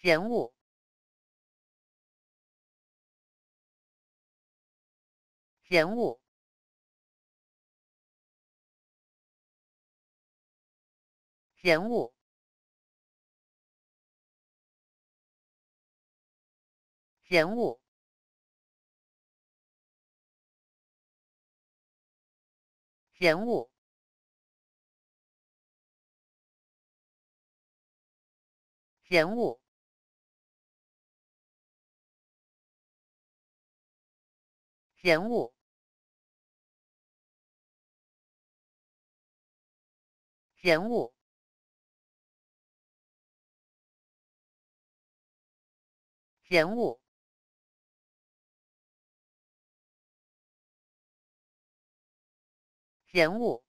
人物。人物。人物。人物。 人物，人物，人物，人物，人物，人物。